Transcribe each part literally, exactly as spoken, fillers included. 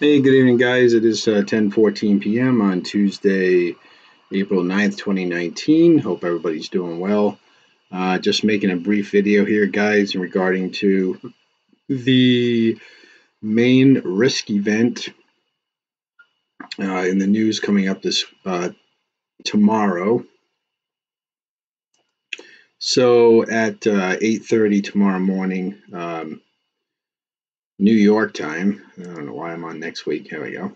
Hey, good evening, guys. It is uh, ten fourteen p m on Tuesday, April ninth, twenty nineteen. Hope everybody's doing well. Uh, just making a brief video here, guys, regarding to the main risk event uh, in the news coming up this uh, tomorrow. So at uh, eight thirty tomorrow morning, um, New York time. I don't know why I'm on next week. Here we go.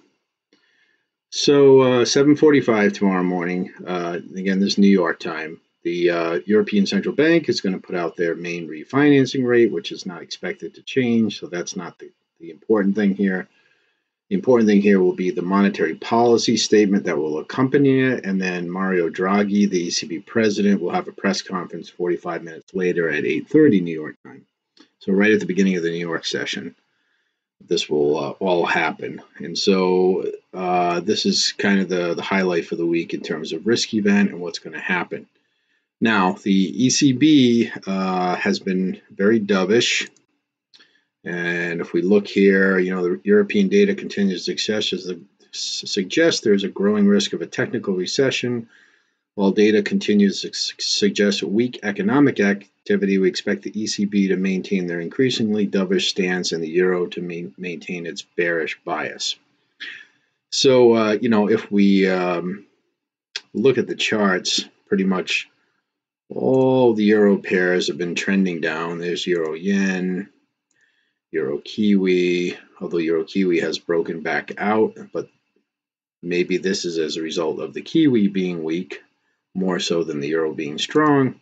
So uh, seven forty-five tomorrow morning. Uh, again, this is New York time. The uh, European Central Bank is going to put out their main refinancing rate, which is not expected to change. So that's not the, the important thing here. The important thing here will be the monetary policy statement that will accompany it. And then Mario Draghi, the E C B president, will have a press conference forty-five minutes later at eight thirty New York time. So right at the beginning of the New York session, this will uh, all happen. And so uh, this is kind of the, the highlight for the week in terms of risk event and what's going to happen. Now, the E C B uh, has been very dovish. And if we look here, you know, the European data continues to suggest there's a growing risk of a technical recession. While data continues to suggest weak economic activity, we expect the E C B to maintain their increasingly dovish stance and the euro to ma maintain its bearish bias. So, uh, you know, if we um, look at the charts, pretty much all the euro pairs have been trending down. There's euro yen, euro kiwi, although euro kiwi has broken back out, but maybe this is as a result of the kiwi being weak, more so than the euro being strong.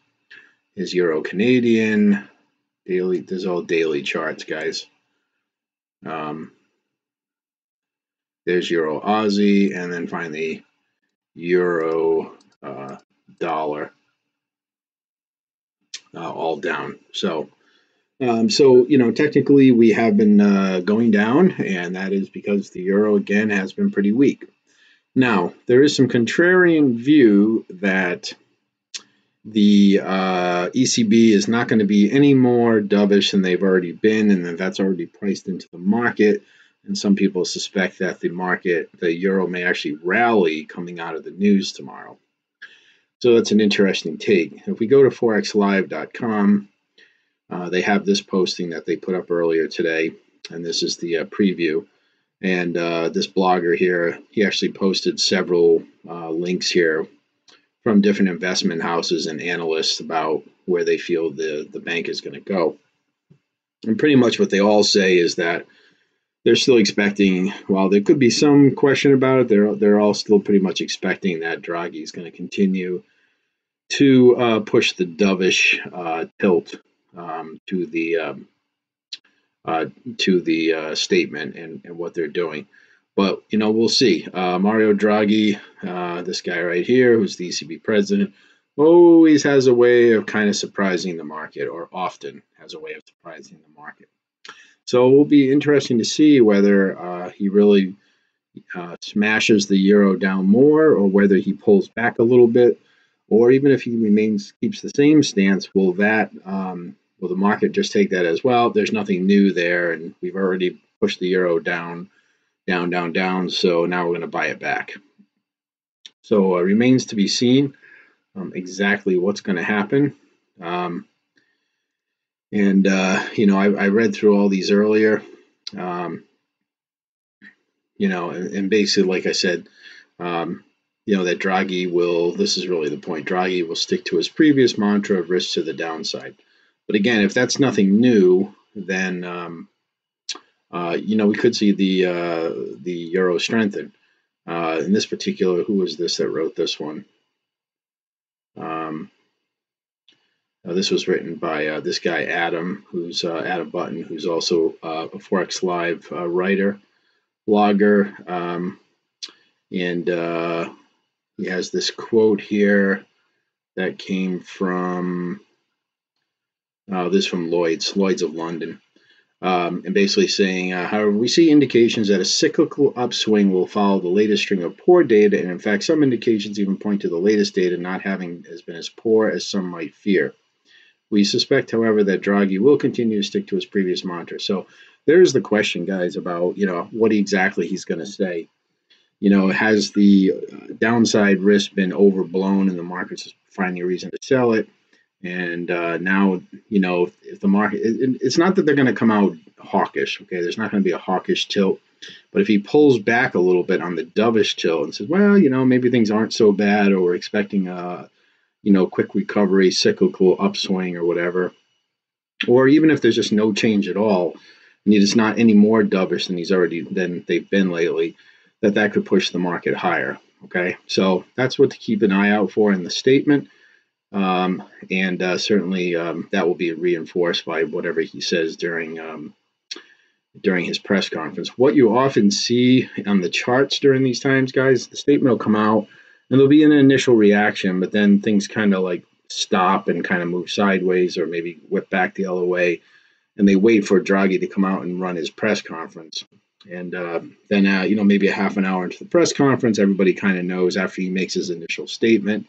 Is euro Canadian daily? There's all daily charts, guys. Um, there's euro Aussie, and then finally euro uh, dollar, uh, all down. So, um, so you know, technically we have been uh, going down, and that is because the euro again has been pretty weak. Now, there is some contrarian view that the uh, E C B is not going to be any more dovish than they've already been, and that that's already priced into the market. And some people suspect that the market, the euro, may actually rally coming out of the news tomorrow. So that's an interesting take. If we go to forex live dot com, uh, they have this posting that they put up earlier today, and this is the uh, preview. And uh, this blogger here, he actually posted several uh, links here from different investment houses and analysts about where they feel the, the bank is going to go. And pretty much what they all say is that they're still expecting, while there could be some question about it, they're, they're all still pretty much expecting that Draghi is going to continue to uh, push the dovish uh, tilt um, to the um, Uh, to the uh, statement and, and what they're doing. But, you know, we'll see. Uh, Mario Draghi, uh, this guy right here, who's the E C B president, always has a way of kind of surprising the market, or often has a way of surprising the market. So it will be interesting to see whether uh, he really uh, smashes the euro down more, or whether he pulls back a little bit, or even if he remains, keeps the same stance, will that... Um, Will the market just take that as, well, there's nothing new there, and we've already pushed the euro down, down, down, down, so now we're going to buy it back. So it uh, remains to be seen um, exactly what's going to happen. Um, and, uh, you know, I, I read through all these earlier, um, you know, and, and basically, like I said, um, you know, that Draghi will, this is really the point, Draghi will stick to his previous mantra of risk to the downside. But again, if that's nothing new, then um, uh, you know, we could see the uh, the euro strengthen. Uh, in this particular, who was this that wrote this one? Um, uh, this was written by uh, this guy Adam, who's uh, Adam Button, who's also uh, a Forex Live uh, writer, blogger, um, and uh, he has this quote here that came from. Uh, this from Lloyd's, Lloyd's of London, um, and basically saying, uh, however, we see indications that a cyclical upswing will follow the latest string of poor data, and in fact, some indications even point to the latest data not having as been as poor as some might fear. We suspect, however, that Draghi will continue to stick to his previous mantra. So there's the question, guys, about, you know, what exactly he's going to say. You know, has the downside risk been overblown and the market's finding a reason to sell it? And uh, now, you know, if, if the market, it, it's not that they're going to come out hawkish, okay? There's not going to be a hawkish tilt. But if he pulls back a little bit on the dovish tilt and says, well, you know, maybe things aren't so bad, or we're expecting a, you know, quick recovery, cyclical upswing or whatever, or even if there's just no change at all, and it's not any more dovish than he's already, than they've been lately, that that could push the market higher, okay? So that's what to keep an eye out for in the statement. Um, and uh, certainly um, that will be reinforced by whatever he says during um, during his press conference. What you often see on the charts during these times, guys, the statement will come out and there'll be an initial reaction, but then things kind of like stop and kind of move sideways or maybe whip back the other way, and they wait for Draghi to come out and run his press conference. And uh, then, uh, you know, maybe a half an hour into the press conference, everybody kind of knows after he makes his initial statement.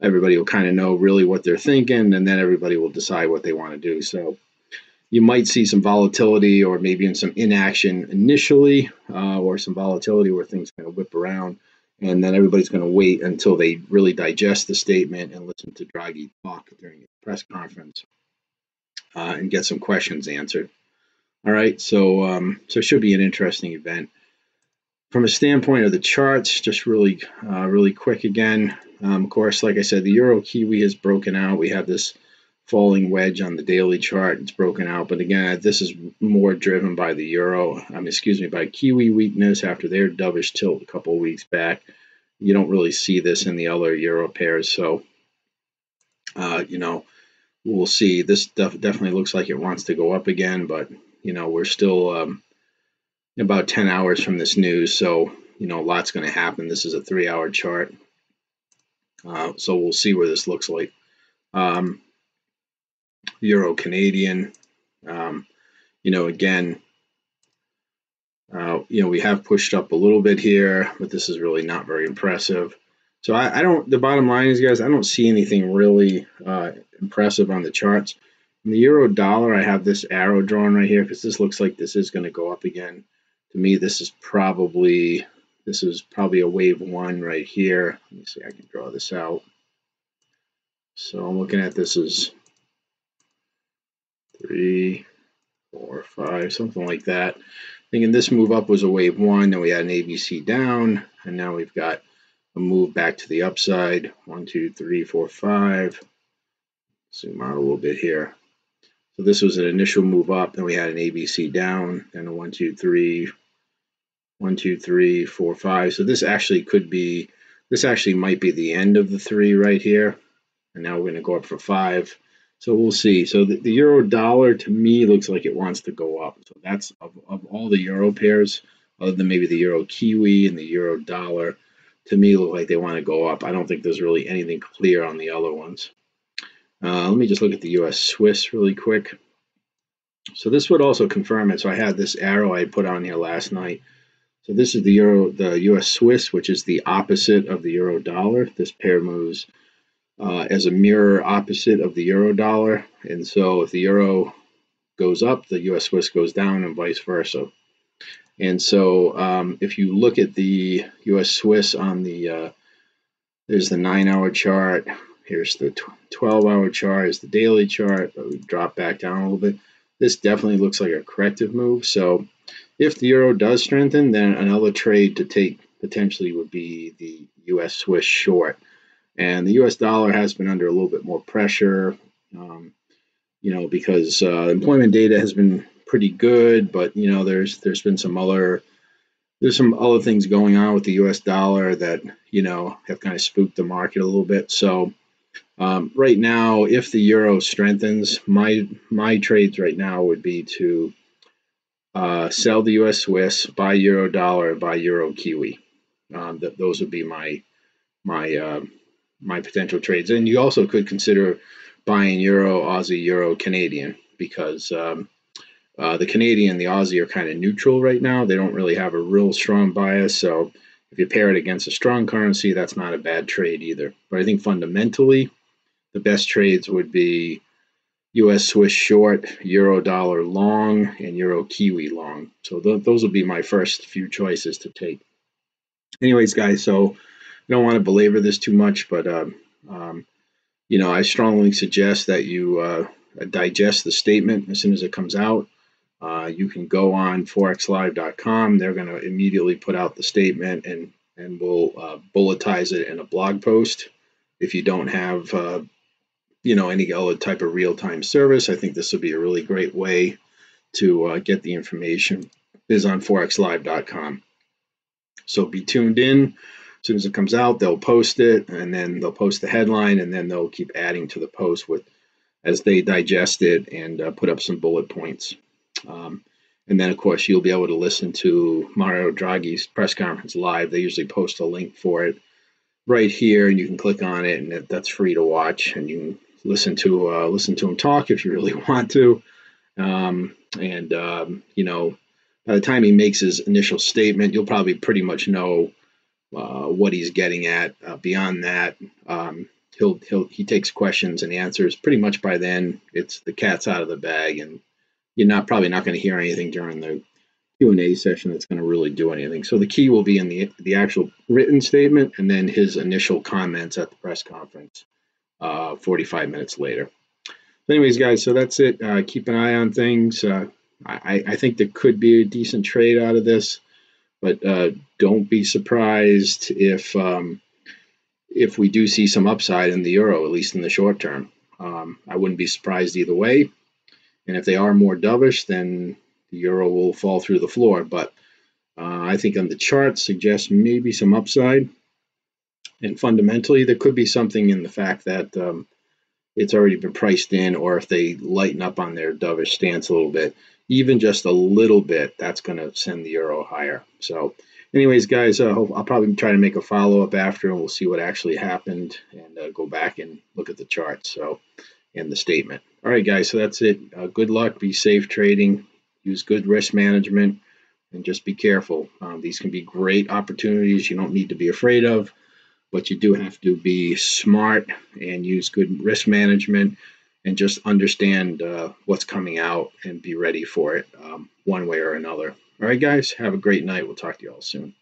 Everybody will kind of know really what they're thinking, and then everybody will decide what they want to do. So you might see some volatility or maybe in some inaction initially, uh, or some volatility where things kind of whip around, and then everybody's going to wait until they really digest the statement and listen to Draghi talk during his press conference uh, and get some questions answered. All right, so, um, so it should be an interesting event. From a standpoint of the charts, just really, uh, really quick again, um, of course, like I said, the Euro Kiwi has broken out. We have this falling wedge on the daily chart. It's broken out, but again, this is more driven by the Euro, um, excuse me, by Kiwi weakness after their dovish tilt a couple of weeks back. You don't really see this in the other Euro pairs, so, uh, you know, we'll see. This def definitely looks like it wants to go up again, but... You know, we're still um, about ten hours from this news, so, you know, a lot's going to happen. This is a three-hour chart, uh, so we'll see where this looks like. Um, Euro-Canadian, um, you know, again, uh, you know, we have pushed up a little bit here, but this is really not very impressive. So I, I don't, the bottom line is, guys, I don't see anything really uh, impressive on the charts. The euro dollar, I have this arrow drawn right here because this looks like this is going to go up again. To me, this is probably this is probably a wave one right here. Let me see, I can draw this out. So I'm looking at this as three, four, five, something like that. Thinking this move up was a wave one, then we had an A B C down, and now we've got a move back to the upside. One, two, three, four, five. Zoom out a little bit here. So this was an initial move up, then we had an A B C down, and a one, two, three, one, two, three, four, five. So this actually could be, this actually might be the end of the three right here. And now we're going to go up for five. So we'll see. So the, the euro dollar to me looks like it wants to go up. So that's of, of all the euro pairs, other than maybe the euro kiwi and the euro dollar, to me look like they want to go up. I don't think there's really anything clear on the other ones. Uh, let me just look at the U S Swiss really quick. So this would also confirm it. So I had this arrow I put on here last night. So this is the euro, the U S Swiss, which is the opposite of the euro dollar. This pair moves uh, as a mirror opposite of the euro dollar. And so if the euro goes up, the U S Swiss goes down and vice versa. And so um, if you look at the U S Swiss on the, uh, there's the nine hour chart. Here's the twelve hour chart, is the daily chart, but we drop back down a little bit. This definitely looks like a corrective move. So if the euro does strengthen, then another trade to take potentially would be the U S Swiss short. And the U S dollar has been under a little bit more pressure, um, you know, because uh, employment data has been pretty good, but, you know, there's there's been some other... There's some other things going on with the U S dollar that, you know, have kind of spooked the market a little bit. So um, right now, if the euro strengthens, my my trades right now would be to uh, sell the U S Swiss, buy euro dollar, buy euro kiwi. Um, th those would be my my uh, my potential trades. And you also could consider buying euro, Aussie, euro, Canadian, because um, Uh, the Canadian and the Aussie are kind of neutral right now. They don't really have a real strong bias. So if you pair it against a strong currency, that's not a bad trade either. But I think fundamentally, the best trades would be U S Swiss short, Euro dollar long, and Euro Kiwi long. So th those would be my first few choices to take. Anyways, guys, so I don't want to belabor this too much, but um, um, you know, I strongly suggest that you uh, digest the statement as soon as it comes out. Uh, you can go on forex live dot com. They're going to immediately put out the statement, and and we'll uh, bulletize it in a blog post. If you don't have uh, you know, any other type of real-time service, I think this would be a really great way to uh, get the information. It is on forex live dot com. So be tuned in. As soon as it comes out, they'll post it, and then they'll post the headline, and then they'll keep adding to the post with as they digest it and uh, put up some bullet points. Um, and then, of course, you'll be able to listen to Mario Draghi's press conference live. They usually post a link for it right here, and you can click on it, and that's free to watch, and you can listen to uh, listen to him talk if you really want to. Um, and um, you know, by the time he makes his initial statement, you'll probably pretty much know uh, what he's getting at. Uh, beyond that, um, he'll he'll he takes questions and answers. Pretty much by then, it's the cat's out of the bag, and you're not probably not going to hear anything during the Q and A session that's going to really do anything. So the key will be in the the actual written statement, and then his initial comments at the press conference uh, forty-five minutes later. So anyways, guys, so that's it. Uh, keep an eye on things. Uh, I, I think there could be a decent trade out of this, but uh, don't be surprised if um, if we do see some upside in the euro, at least in the short term. Um, I wouldn't be surprised either way. And if they are more dovish, then the euro will fall through the floor, but uh, I think on the chart suggests maybe some upside. And fundamentally, there could be something in the fact that um, it's already been priced in, or if they lighten up on their dovish stance a little bit, even just a little bit, that's going to send the euro higher. So anyways, guys, uh, I'll probably try to make a follow-up after, and we'll see what actually happened, and uh, go back and look at the chart, so, and the statement. All right, guys, so that's it. Uh, good luck. Be safe trading. Use good risk management, and just be careful. Um, these can be great opportunities you don't need to be afraid of, but you do have to be smart and use good risk management, and just understand uh, what's coming out and be ready for it um, one way or another. All right, guys, have a great night. We'll talk to you all soon.